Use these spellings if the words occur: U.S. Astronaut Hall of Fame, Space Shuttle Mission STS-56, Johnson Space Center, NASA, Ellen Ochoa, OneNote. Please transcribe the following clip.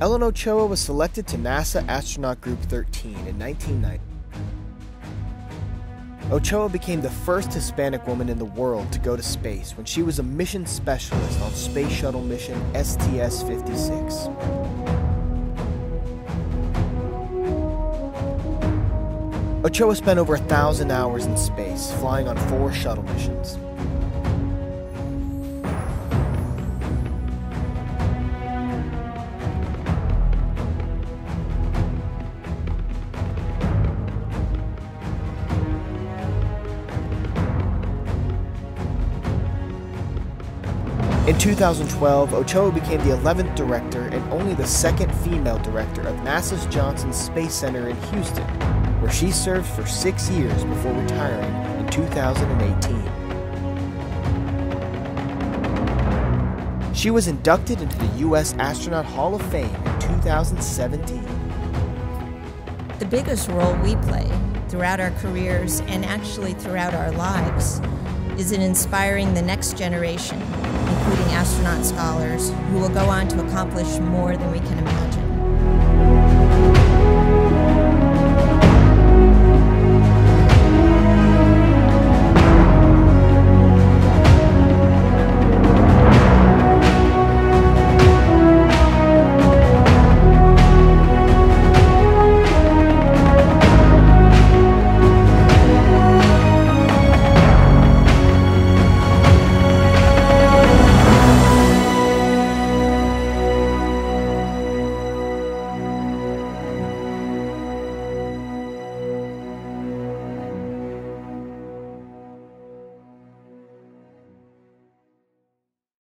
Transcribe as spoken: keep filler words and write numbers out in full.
Ellen Ochoa was selected to NASA Astronaut Group thirteen in nineteen ninety. Ochoa became the first Hispanic woman in the world to go to space when she was a mission specialist on Space Shuttle Mission S T S fifty-six. Ochoa spent over a thousand hours in space, flying on four shuttle missions. In two thousand twelve, Ochoa became the eleventh director and only the second female director of NASA's Johnson Space Center in Houston, where she served for six years before retiring in two thousand eighteen. She was inducted into the U S Astronaut Hall of Fame in two thousand seventeen. The biggest role we play throughout our careers and actually throughout our lives is in inspiring the next generation, including astronaut scholars, who will go on to accomplish more than we can imagine.